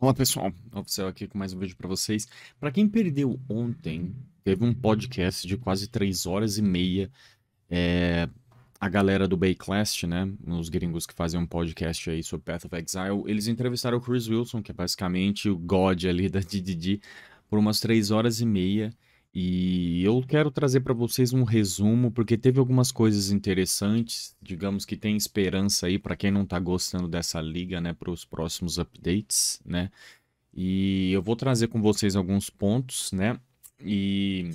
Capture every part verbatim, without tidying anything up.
Olá pessoal, Offcell aqui com mais um vídeo para vocês. Para quem perdeu ontem, teve um podcast de quase três horas e meia. É, a galera do Baeclast, né, os gringos que fazem um podcast aí sobre Path of Exile, eles entrevistaram o Chris Wilson, que é basicamente o God ali da Didi D, por umas três horas e meia. E eu quero trazer para vocês um resumo, porque teve algumas coisas interessantes, digamos que tem esperança aí para quem não tá gostando dessa liga, né, para os próximos updates, né? E eu vou trazer com vocês alguns pontos, né? E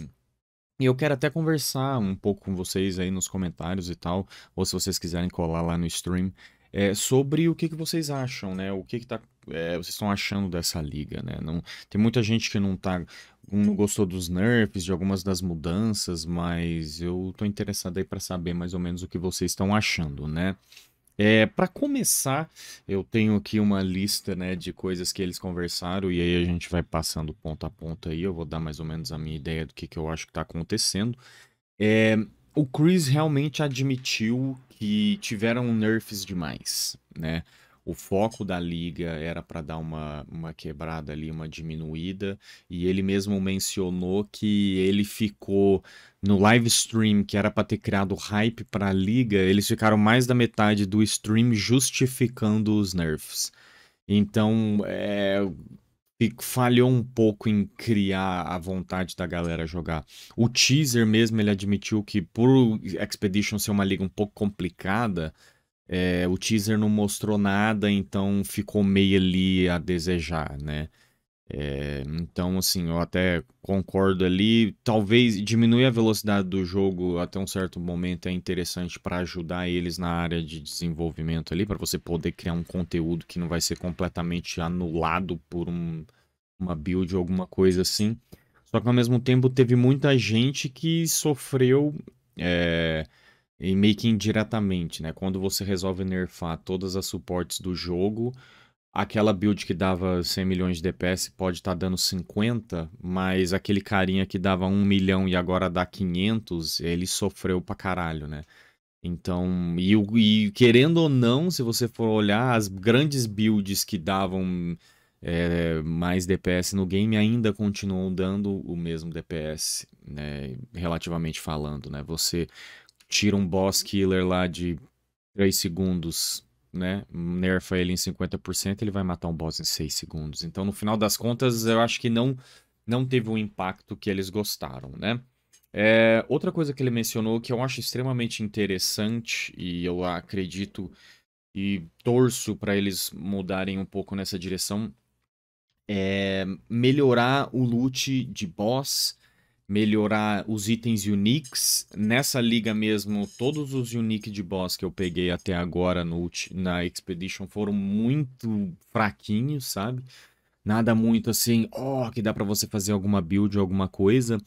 E eu quero até conversar um pouco com vocês aí nos comentários e tal, ou se vocês quiserem colar lá no stream, é, sobre o que, que vocês acham, né? O que, que tá, é, vocês estão achando dessa liga, né? Não, tem muita gente que não tá, não gostou dos nerfs, de algumas das mudanças, mas eu tô interessado aí para saber mais ou menos o que vocês estão achando, né? É, para começar, eu tenho aqui uma lista, né, de coisas que eles conversaram, e aí a gente vai passando ponta a ponta aí, eu vou dar mais ou menos a minha ideia do que, que eu acho que tá acontecendo. É, o Chris realmente admitiu que tiveram nerfs demais, né? O foco da liga era para dar uma, uma quebrada ali, uma diminuída, e ele mesmo mencionou que ele ficou no live stream, que era para ter criado hype para a liga, eles ficaram mais da metade do stream justificando os nerfs. Então, é, falhou um pouco em criar a vontade da galera jogar. O teaser mesmo, ele admitiu que por Expedition ser uma liga um pouco complicada, É, o teaser não mostrou nada, então ficou meio ali a desejar, né? É, então, assim, eu até concordo ali. Talvez diminuir a velocidade do jogo até um certo momento é interessante para ajudar eles na área de desenvolvimento ali, para você poder criar um conteúdo que não vai ser completamente anulado por um, uma build ou alguma coisa assim. Só que ao mesmo tempo teve muita gente que sofreu... É, E meio que indiretamente, né? Quando você resolve nerfar todas as suportes do jogo, aquela build que dava cem milhões de D P S pode estar tá dando cinquenta, mas aquele carinha que dava um milhão e agora dá quinhentos, ele sofreu pra caralho, né? Então, e, e querendo ou não, se você for olhar, as grandes builds que davam é, mais D P S no game ainda continuam dando o mesmo D P S, né? Relativamente falando, né? Você... tira um boss killer lá de três segundos, né? Nerfa ele em cinquenta por cento, ele vai matar um boss em seis segundos. Então, no final das contas, eu acho que não, não teve o impacto que eles gostaram, né? É, outra coisa que ele mencionou que eu acho extremamente interessante e eu acredito e torço para eles mudarem um pouco nessa direção é melhorar o loot de boss, melhorar os itens uniques. Nessa liga mesmo, todos os unique de boss que eu peguei até agora no, na Expedition foram muito fraquinhos, sabe? Nada muito assim, ó, oh, que dá pra você fazer alguma build, alguma coisa.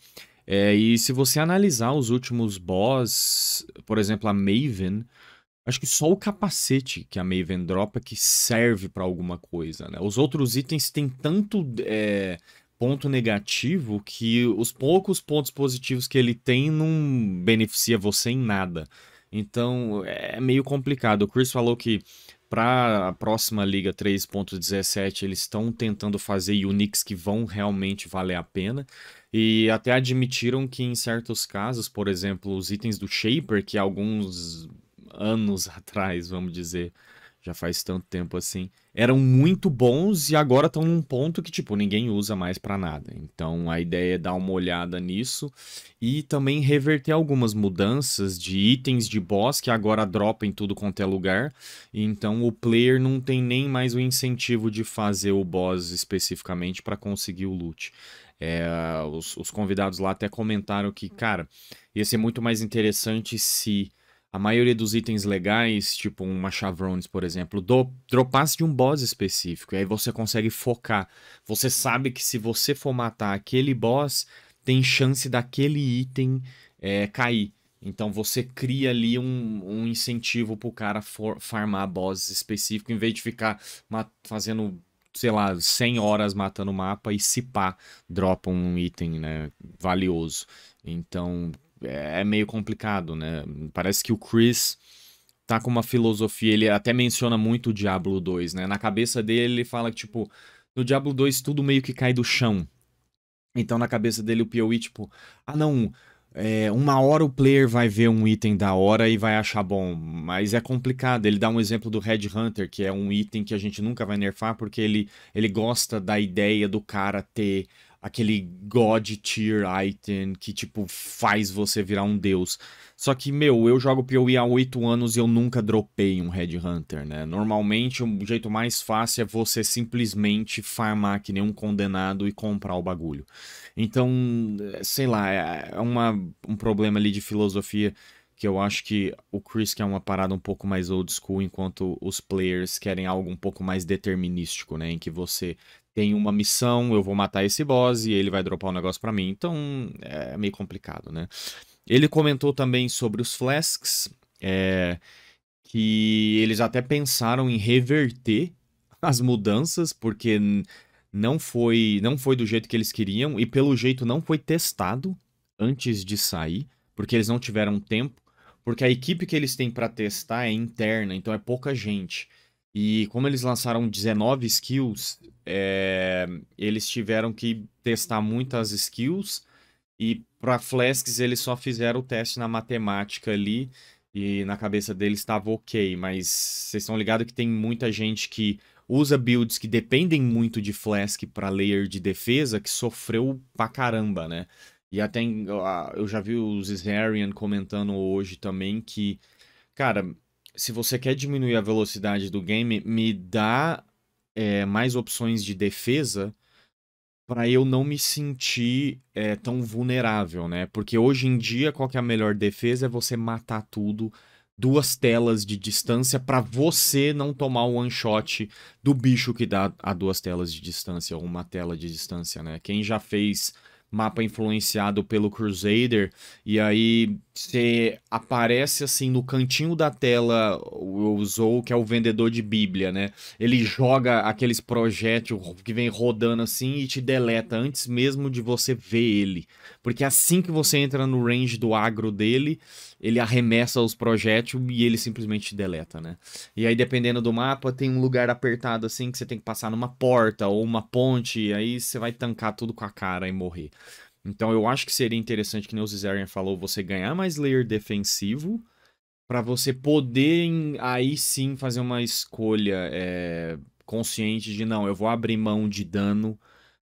É, e se você analisar os últimos boss, por exemplo, a Maven, acho que só o capacete que a Maven dropa que serve pra alguma coisa, né? Os outros itens têm tanto... É... ponto negativo que os poucos pontos positivos que ele tem não beneficia você em nada. Então é meio complicado. O Chris falou que para a próxima liga três ponto dezessete eles estão tentando fazer uniques que vão realmente valer a pena, e até admitiram que em certos casos, por exemplo, os itens do Shaper, que alguns anos atrás, vamos dizer, já faz tanto tempo assim, eram muito bons e agora estão num ponto que, tipo, ninguém usa mais pra nada. Então, a ideia é dar uma olhada nisso e também reverter algumas mudanças de itens de boss que agora dropa em tudo quanto é lugar. Então, o player não tem nem mais o incentivo de fazer o boss especificamente para conseguir o loot. É, os, os convidados lá até comentaram que, cara, ia ser muito mais interessante se... a maioria dos itens legais, tipo uma Chavrones, por exemplo, do, dropasse de um boss específico. E aí você consegue focar. Você sabe que se você for matar aquele boss, tem chance daquele item é, cair. Então você cria ali um, um incentivo pro cara for, farmar boss específico, em vez de ficar fazendo, sei lá, cem horas matando o mapa e se pá, dropa um item, né, valioso. Então... é meio complicado, né? Parece que o Chris tá com uma filosofia, ele até menciona muito o Diablo dois, né? Na cabeça dele ele fala que, tipo, No Diablo dois tudo meio que cai do chão. Então na cabeça dele o P O E tipo, ah não, é, uma hora o player vai ver um item da hora e vai achar bom, mas é complicado. Ele dá um exemplo do Headhunter, que é um item que a gente nunca vai nerfar porque ele, ele gosta da ideia do cara ter aquele God Tier item que tipo faz você virar um deus. Só que, meu, eu jogo P O E há oito anos e eu nunca dropei um Headhunter, né? Normalmente, o jeito mais fácil é você simplesmente farmar que nem um condenado e comprar o bagulho. Então, sei lá, é uma, um problema ali de filosofia que eu acho que o Chris quer uma parada um pouco mais old school, enquanto os players querem algo um pouco mais determinístico, né? Em que você tem uma missão, eu vou matar esse boss e ele vai dropar um negócio pra mim. Então, é meio complicado, né? Ele comentou também sobre os flasks, é, que eles até pensaram em reverter as mudanças, porque não foi, não foi do jeito que eles queriam, e pelo jeito não foi testado antes de sair, porque eles não tiveram tempo, porque a equipe que eles têm para testar é interna, então é pouca gente. E como eles lançaram dezenove skills, é, eles tiveram que testar muitas skills, e para flasks eles só fizeram o teste na matemática ali e na cabeça deles estava ok, mas vocês estão ligados que tem muita gente que usa builds que dependem muito de flask para layer de defesa que sofreu pra caramba, né? E até eu já vi o Isarian comentando hoje também que, cara, se você quer diminuir a velocidade do game, me dá é, mais opções de defesa para eu não me sentir é, tão vulnerável, né? Porque hoje em dia, qual que é a melhor defesa? É você matar tudo, duas telas de distância, para você não tomar o one shot do bicho que dá a duas telas de distância, ou uma tela de distância, né? Quem já fez mapa influenciado pelo Crusader, e aí você aparece assim no cantinho da tela o Zou, que é o vendedor de bíblia, né? Ele joga aqueles projétil que vem rodando assim e te deleta antes mesmo de você ver ele. Porque assim que você entra no range do agro dele, ele arremessa os projétil e ele simplesmente deleta, né? E aí dependendo do mapa, tem um lugar apertado assim que você tem que passar numa porta ou uma ponte, e aí você vai tancar tudo com a cara e morrer. Então eu acho que seria interessante, que nem o Zizaran falou, você ganhar mais layer defensivo para você poder aí sim fazer uma escolha é, consciente de não, eu vou abrir mão de dano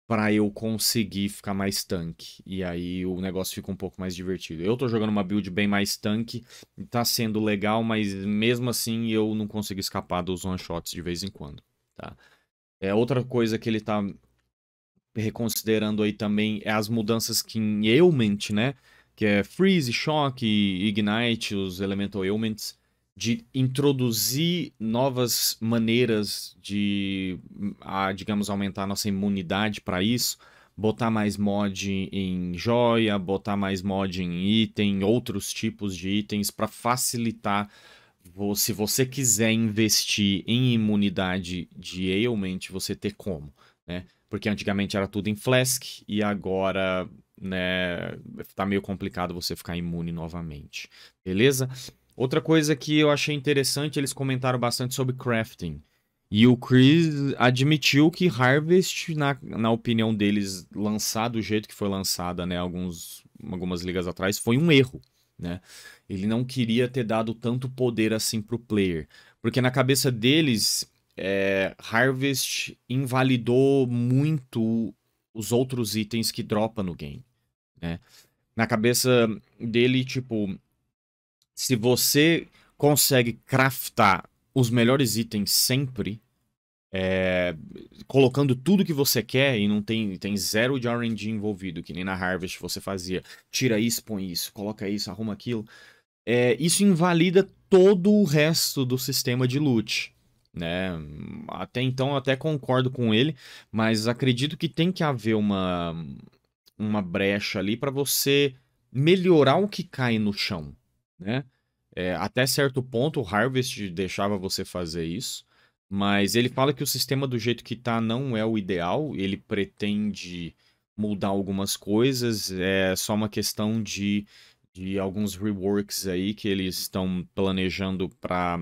para eu conseguir ficar mais tanque. E aí o negócio fica um pouco mais divertido. Eu tô jogando uma build bem mais tanque, tá sendo legal, mas mesmo assim eu não consigo escapar dos one-shots de vez em quando, tá? É, outra coisa que ele tá reconsiderando aí também é as mudanças que em Ailment, né? Que é Freeze, Shock, Ignite, os Elemental Ailments, de introduzir novas maneiras de, a, digamos, aumentar a nossa imunidade para isso, botar mais mod em joia, botar mais mod em item, outros tipos de itens, para facilitar, se você quiser investir em imunidade de ailment, você ter como, né? Porque antigamente era tudo em flask e agora, né, tá meio complicado você ficar imune novamente, beleza? Outra coisa que eu achei interessante, eles comentaram bastante sobre crafting. E o Chris admitiu que Harvest, na, na opinião deles, lançar do jeito que foi lançada, né, alguns, algumas ligas atrás, foi um erro, né? Ele não queria ter dado tanto poder assim pro player. Porque na cabeça deles, é, Harvest invalidou muito os outros itens que dropa no game, né? Na cabeça dele, tipo, se você consegue craftar os melhores itens sempre, é, colocando tudo que você quer e não tem, tem zero de R N G envolvido, que nem na Harvest você fazia, tira isso, põe isso, coloca isso, arruma aquilo, é, isso invalida todo o resto do sistema de loot, né? Até então eu até concordo com ele, mas acredito que tem que haver uma, uma brecha ali para você melhorar o que cai no chão, né? É, até certo ponto o Harvest deixava você fazer isso, mas ele fala que o sistema do jeito que tá não é o ideal, ele pretende mudar algumas coisas, é só uma questão de, de alguns reworks aí que eles estão planejando para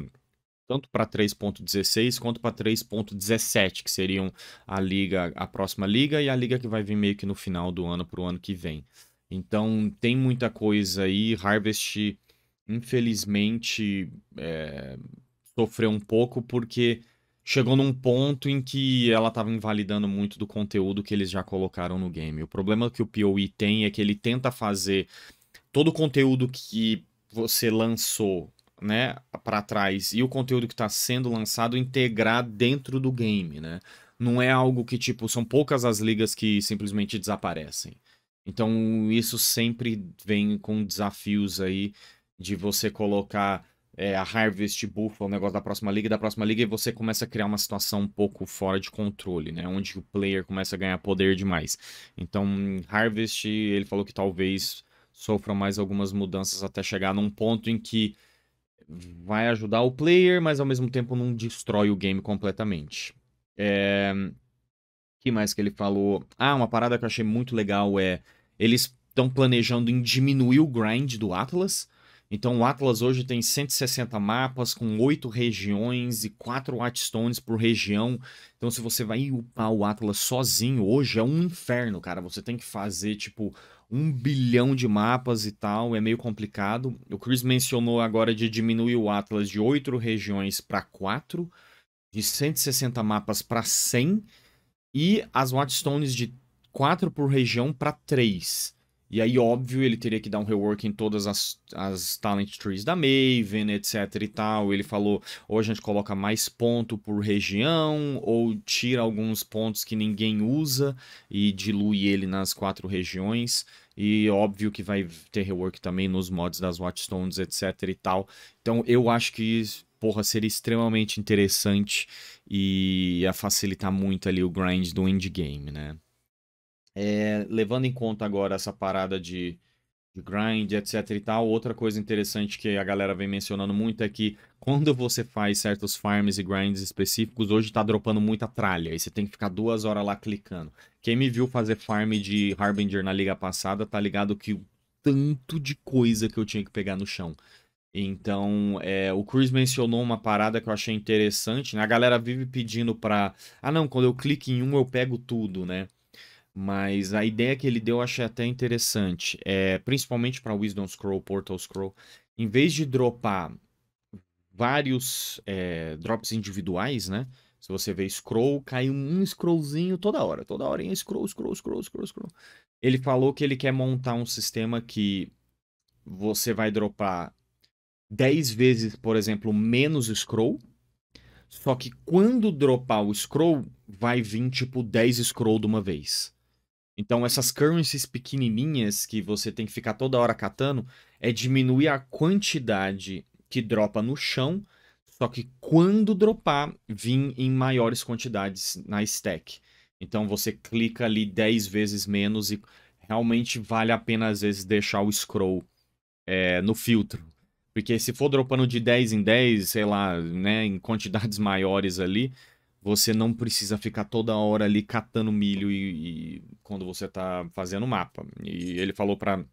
tanto para três ponto dezesseis quanto para três ponto dezessete, que seriam a liga, a próxima liga e a liga que vai vir meio que no final do ano para o ano que vem. Então tem muita coisa aí. Harvest, infelizmente, é, sofreu um pouco porque chegou num ponto em que ela estava invalidando muito do conteúdo que eles já colocaram no game. O problema que o P O E tem é que ele tenta fazer todo o conteúdo que você lançou, né, para trás, e o conteúdo que está sendo lançado integrar dentro do game, né? Não é algo que, tipo, são poucas as ligas que simplesmente desaparecem. Então isso sempre vem com desafios aí de você colocar... É, a Harvest buffa o negócio da próxima liga, da próxima liga, e você começa a criar uma situação um pouco fora de controle, né? Onde o player começa a ganhar poder demais. Então, Harvest, ele falou que talvez sofra mais algumas mudanças até chegar num ponto em que vai ajudar o player, mas ao mesmo tempo não destrói o game completamente. É... que mais que ele falou? Ah, uma parada que eu achei muito legal é... eles estão planejando em diminuir o grind do Atlas. Então o Atlas hoje tem cento e sessenta mapas com oito regiões e quatro Watchstones por região. Então se você vai upar o Atlas sozinho, hoje é um inferno, cara. Você tem que fazer tipo um bilhão de mapas e tal, é meio complicado. O Chris mencionou agora de diminuir o Atlas de oito regiões para quatro, de cento e sessenta mapas para cem e as Watchstones de quatro por região para três. E aí, óbvio, ele teria que dar um rework em todas as, as talent trees da Maven, etcétera e tal. Ele falou, ou a gente coloca mais ponto por região, ou tira alguns pontos que ninguém usa e dilui ele nas quatro regiões. E óbvio que vai ter rework também nos mods das Watchstones, etcétera e tal. Então, eu acho que, porra, seria extremamente interessante e ia facilitar muito ali o grind do endgame, né? É, levando em conta agora essa parada de, de grind, etcétera e tal, outra coisa interessante que a galera vem mencionando muito é que quando você faz certos farms e grinds específicos, hoje tá dropando muita tralha, e você tem que ficar duas horas lá clicando. Quem me viu fazer farm de Harbinger na liga passada tá ligado que o tanto de coisa que eu tinha que pegar no chão. Então, é, o Chris mencionou uma parada que eu achei interessante, né? A galera vive pedindo pra... ah não, quando eu clico em um eu pego tudo, né? Mas a ideia que ele deu eu achei até interessante, é, principalmente para Wisdom Scroll, Portal Scroll. Em vez de dropar vários é, drops individuais, né? Se você vê scroll, cai um scrollzinho toda hora. Toda hora em scroll, scroll, scroll, scroll, scroll. Ele falou que ele quer montar um sistema que você vai dropar dez vezes, por exemplo, menos scroll. Só que quando dropar o scroll, vai vir tipo dez scroll de uma vez. Então essas currencies pequenininhas que você tem que ficar toda hora catando é diminuir a quantidade que dropa no chão, só que quando dropar, vir em maiores quantidades na stack. Então você clica ali dez vezes menos e realmente vale a pena às vezes deixar o scroll é, no filtro. Porque se for dropando de dez em dez, sei lá, né, em quantidades maiores ali, você não precisa ficar toda hora ali catando milho e, e quando você tá fazendo o mapa. E ele falou para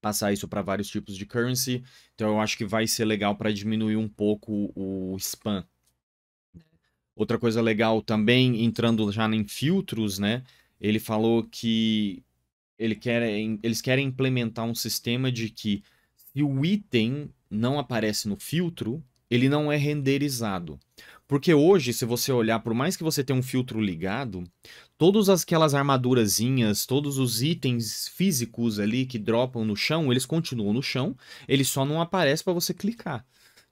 passar isso para vários tipos de currency, então eu acho que vai ser legal para diminuir um pouco o spam. Outra coisa legal também, entrando já em filtros, né? Ele falou que ele quer, eles querem implementar um sistema de que se o item não aparece no filtro, ele não é renderizado. Porque hoje, se você olhar, por mais que você tenha um filtro ligado, todas aquelas armadurazinhas, todos os itens físicos ali que dropam no chão, eles continuam no chão, ele só não aparece para você clicar,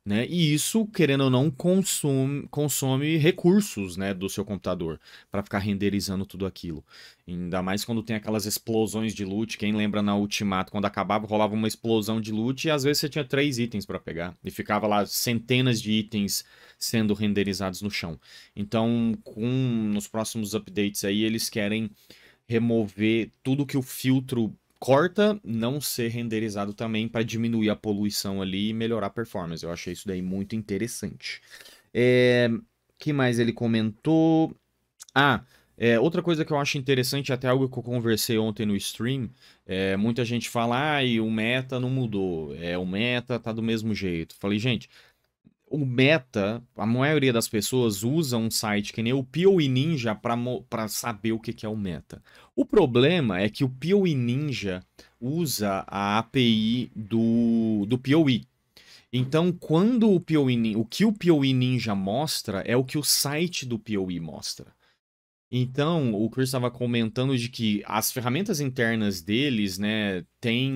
né? E isso, querendo ou não, consome, consome recursos, né, do seu computador para ficar renderizando tudo aquilo. Ainda mais quando tem aquelas explosões de loot. Quem lembra na Ultimato, quando acabava, rolava uma explosão de loot e às vezes você tinha três itens para pegar. E ficava lá centenas de itens sendo renderizados no chão. Então, com, nos próximos updates aí, eles querem remover tudo que o filtro corta, não ser renderizado também, para diminuir a poluição ali e melhorar a performance. Eu achei isso daí muito interessante. É... que mais ele comentou? Ah, é, outra coisa que eu acho interessante, até algo que eu conversei ontem no stream, é, muita gente fala, ah, e o meta não mudou, é, o meta tá do mesmo jeito. Falei, gente... o meta, a maioria das pessoas usa um site que nem o PoE Ninja para saber o que, que é o meta. O problema é que o PoE Ninja usa a A P I do, do PoE. Então, quando o, PoE, o que o PoE Ninja mostra é o que o site do PoE mostra. Então, o Chris estava comentando de que as ferramentas internas deles, né, tem,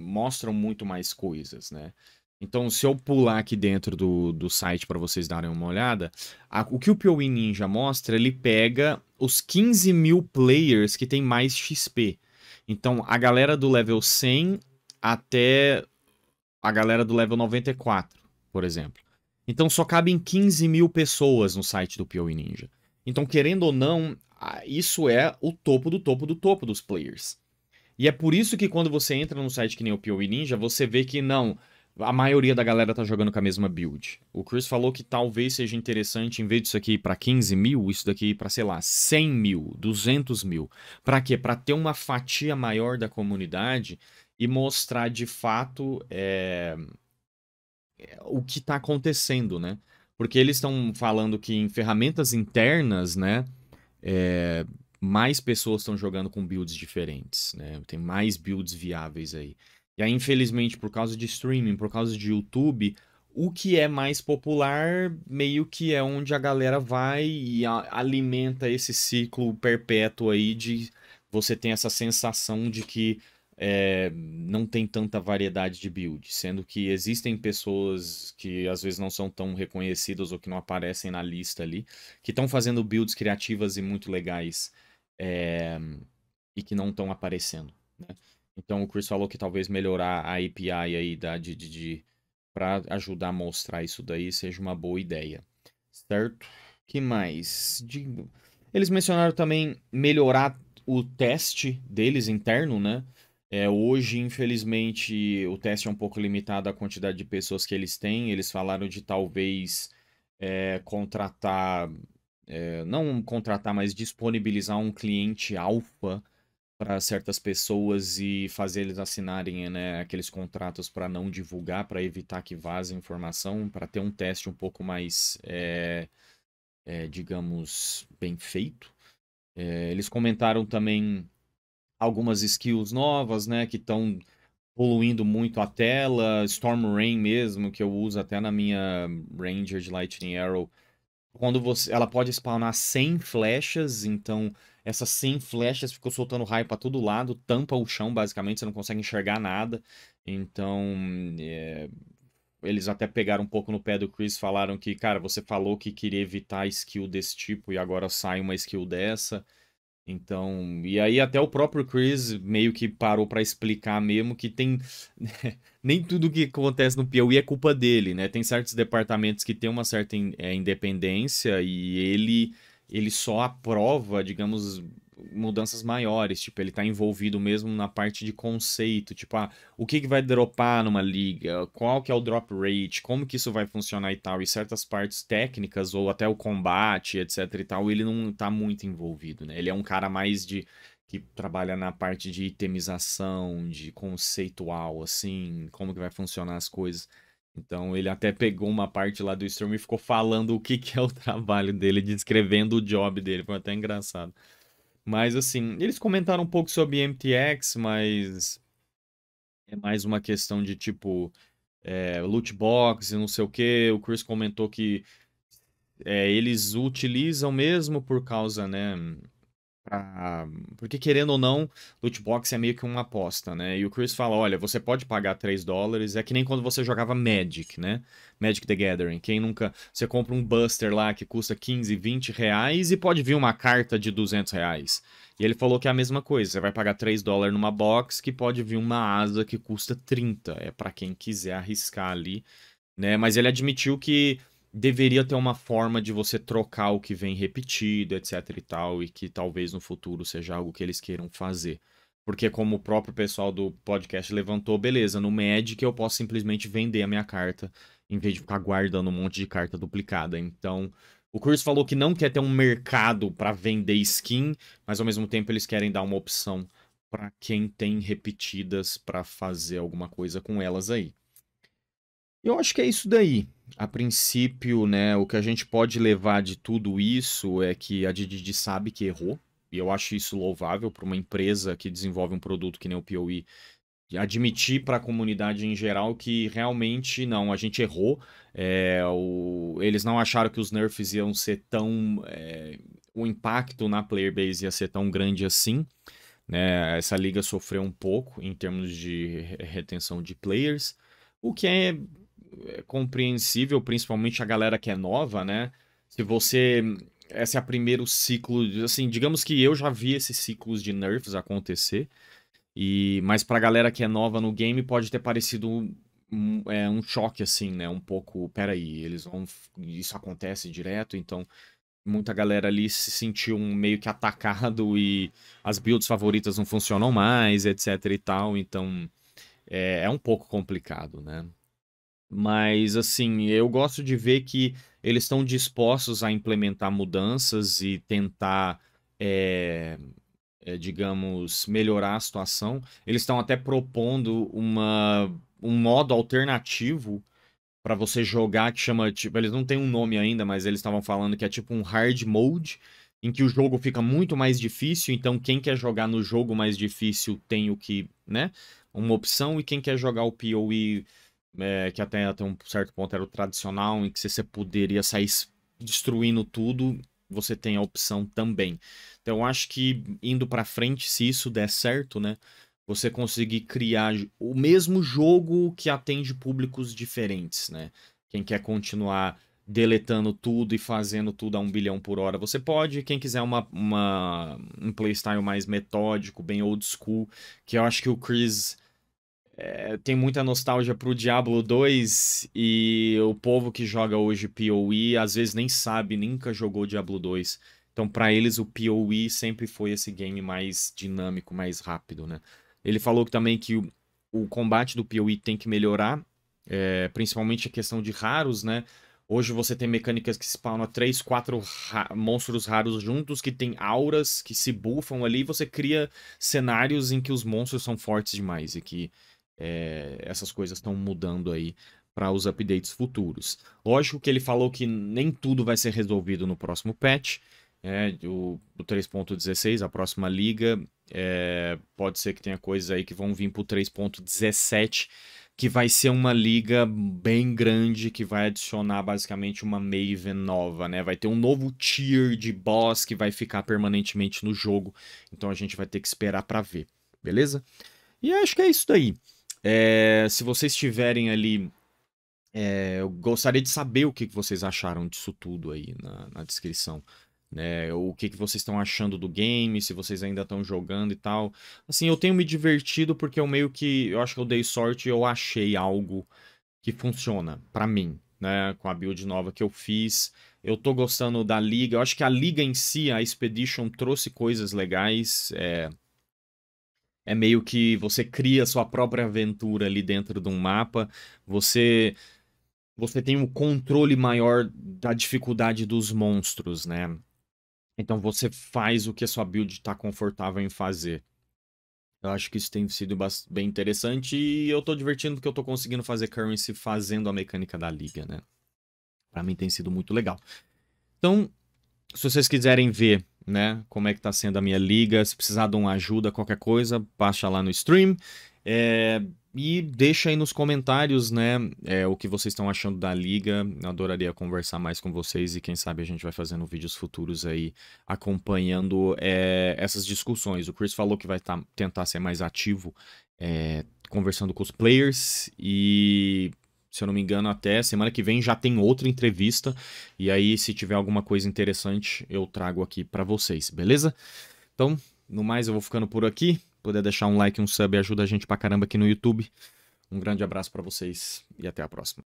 mostram muito mais coisas, né? Então, se eu pular aqui dentro do, do site para vocês darem uma olhada, a, o que o PoE Ninja mostra, ele pega os quinze mil players que tem mais X P. Então, a galera do level cem até a galera do level noventa e quatro, por exemplo. Então, só cabem quinze mil pessoas no site do PoE Ninja. Então, querendo ou não, isso é o topo do topo do topo dos players. E é por isso que quando você entra num site que nem o PoE Ninja, você vê que não... A maioria da galera tá jogando com a mesma build. O Chris falou que talvez seja interessante, em vez disso aqui ir pra quinze mil, isso daqui ir pra, sei lá, cem mil, duzentos mil. Pra quê? Pra ter uma fatia maior da comunidade e mostrar de fato é... o que tá acontecendo, né? Porque eles estão falando que em ferramentas internas, né, é... mais pessoas estão jogando com builds diferentes, né? Tem mais builds viáveis aí. E aí, infelizmente, por causa de streaming, por causa de YouTube, o que é mais popular meio que é onde a galera vai e alimenta esse ciclo perpétuo aí de você tem essa sensação de que é, não tem tanta variedade de build, sendo que existem pessoas que às vezes não são tão reconhecidas ou que não aparecem na lista ali, que estão fazendo builds criativas e muito legais é, e que não estão aparecendo, né? Então o Chris falou que talvez melhorar a A P I aí da Didi D para ajudar a mostrar isso daí seja uma boa ideia, certo? Que mais? De... Eles mencionaram também melhorar o teste deles interno, né? É, hoje, infelizmente, o teste é um pouco limitado à quantidade de pessoas que eles têm. Eles falaram de talvez é, contratar, é, não contratar, mas disponibilizar um cliente alfa para certas pessoas e fazer eles assinarem, né, aqueles contratos para não divulgar, para evitar que vaze informação, para ter um teste um pouco mais, é, é, digamos, bem feito. É, eles comentaram também algumas skills novas, né, que estão poluindo muito a tela, Storm Rain mesmo, que eu uso até na minha Ranger de Lightning Arrow. Quando você, ela pode spawnar cem flechas, então essas cem flechas ficam soltando raio para todo lado, tampa o chão basicamente, você não consegue enxergar nada. Então, é, eles até pegaram um pouco no pé do Chris, falaram que, cara, você falou que queria evitar skill desse tipo e agora sai uma skill dessa. Então, e aí até o próprio Chris meio que parou para explicar mesmo que tem nem tudo que acontece no PoE é culpa dele, né? Tem certos departamentos que tem uma certa in, é, independência e ele, ele só aprova, digamos, mudanças maiores. Tipo, ele tá envolvido mesmo na parte de conceito, tipo, ah, o que que vai dropar numa liga, qual que é o drop rate, como que isso vai funcionar e tal. E certas partes técnicas ou até o combate, etc e tal, ele não tá muito envolvido, né? Ele é um cara mais de que trabalha na parte de itemização, de conceitual, assim, como que vai funcionar as coisas. Então ele até pegou uma parte lá do stream e ficou falando o que que é o trabalho dele, descrevendo o job dele, foi até engraçado. Mas, assim, eles comentaram um pouco sobre M T X, mas é mais uma questão de, tipo, é, loot box e não sei o quê. O Chris comentou que é, eles utilizam mesmo por causa, né, pra... porque, querendo ou não, loot box é meio que uma aposta, né? E o Chris fala, olha, você pode pagar três dólares, é que nem quando você jogava Magic, né? Magic the Gathering, quem nunca... Você compra um Buster lá que custa quinze, vinte reais e pode vir uma carta de duzentos reais. E ele falou que é a mesma coisa, você vai pagar três dólares numa box que pode vir uma asa que custa trinta, é pra quem quiser arriscar ali, né? Mas ele admitiu que... deveria ter uma forma de você trocar o que vem repetido, etc e tal, e que talvez no futuro seja algo que eles queiram fazer. Porque como o próprio pessoal do podcast levantou, beleza, no Magic eu posso simplesmente vender a minha carta, em vez de ficar guardando um monte de carta duplicada. Então, o Chris falou que não quer ter um mercado para vender skin, mas ao mesmo tempo eles querem dar uma opção para quem tem repetidas para fazer alguma coisa com elas aí. Eu acho que é isso daí. A princípio, né, o que a gente pode levar de tudo isso é que a Didi D sabe que errou, e eu acho isso louvável para uma empresa que desenvolve um produto que nem o PoE, admitir para a comunidade em geral que realmente não, a gente errou, é, o, eles não acharam que os nerfs iam ser tão... É, o impacto na player base ia ser tão grande assim, né? Essa liga sofreu um pouco em termos de retenção de players, o que é... é compreensível, principalmente a galera que é nova, né? Se você... Esse é o primeiro ciclo... Assim, digamos que eu já vi esses ciclos de nerfs acontecer, e... mas pra galera que é nova no game pode ter parecido um, é, um choque, assim, né? Um pouco... Peraí, eles vão... Isso acontece direto, então... Muita galera ali se sentiu um meio que atacado e as builds favoritas não funcionam mais, etc e tal, então... É, é um pouco complicado, né? Mas, assim, eu gosto de ver que eles estão dispostos a implementar mudanças e tentar, é, é, digamos, melhorar a situação. Eles estão até propondo uma, um modo alternativo para você jogar que chama... tipo, eles não têm um nome ainda, mas eles estavam falando que é tipo um hard mode, em que o jogo fica muito mais difícil, então quem quer jogar no jogo mais difícil tem o que, né, uma opção, e quem quer jogar o PoE... É, que até, até um certo ponto era o tradicional, em que você, você poderia sair destruindo tudo, você tem a opção também. Então eu acho que indo pra frente, se isso der certo, né, você conseguir criar o mesmo jogo que atende públicos diferentes, né? Quem quer continuar deletando tudo e fazendo tudo a um bilhão por hora, você pode. Quem quiser uma, uma, um playstyle mais metódico, bem old school, que eu acho que o Chris... É, tem muita nostalgia pro Diablo dois, e o povo que joga hoje PoE às vezes nem sabe, nunca jogou Diablo dois. Então pra eles o PoE sempre foi esse game mais dinâmico, mais rápido, né? Ele falou também que o, o combate do PoE tem que melhorar, é, principalmente a questão de raros, né? Hoje você tem mecânicas que spawnam três, quatro ra monstros raros juntos, que tem auras que se bufam ali, e você cria cenários em que os monstros são fortes demais, e que... É, essas coisas estão mudando aí para os updates futuros. Lógico que ele falou que nem tudo vai ser resolvido no próximo patch. É, o o três ponto dezesseis, a próxima liga, é, pode ser que tenha coisas aí que vão vir para o três ponto dezessete, que vai ser uma liga bem grande, que vai adicionar basicamente uma Maven nova, né? Vai ter um novo tier de boss que vai ficar permanentemente no jogo. Então a gente vai ter que esperar para ver, beleza? E acho que é isso daí. É, se vocês tiverem ali, é, eu gostaria de saber o que vocês acharam disso tudo aí na, na descrição, né? O que vocês estão achando do game, se vocês ainda estão jogando e tal. Assim, eu tenho me divertido porque eu meio que, eu acho que eu dei sorte, eu achei algo que funciona pra mim, né? Com a build nova que eu fiz, eu tô gostando da liga. Eu acho que a liga em si, a Expedition, trouxe coisas legais, é... É meio que você cria sua própria aventura ali dentro de um mapa. Você, você tem um controle maior da dificuldade dos monstros, né? Então você faz o que a sua build está confortável em fazer. Eu acho que isso tem sido bem interessante, e eu tô divertindo porque eu tô conseguindo fazer currency fazendo a mecânica da liga, né? Pra mim tem sido muito legal. Então, se vocês quiserem ver, né, como é que tá sendo a minha liga, se precisar de uma ajuda, qualquer coisa, baixa lá no stream, é, e deixa aí nos comentários, né, é, o que vocês estão achando da liga. Eu adoraria conversar mais com vocês, e quem sabe a gente vai fazendo vídeos futuros aí acompanhando, é, essas discussões. O Chris falou que vai tá, tentar ser mais ativo, é, conversando com os players, e... se eu não me engano, até semana que vem já tem outra entrevista. E aí, se tiver alguma coisa interessante, eu trago aqui pra vocês, beleza? Então, no mais, eu vou ficando por aqui. Poder deixar um like e um sub ajuda a gente pra caramba aqui no YouTube. Um grande abraço pra vocês e até a próxima.